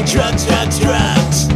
me drugs, drugs, drugs.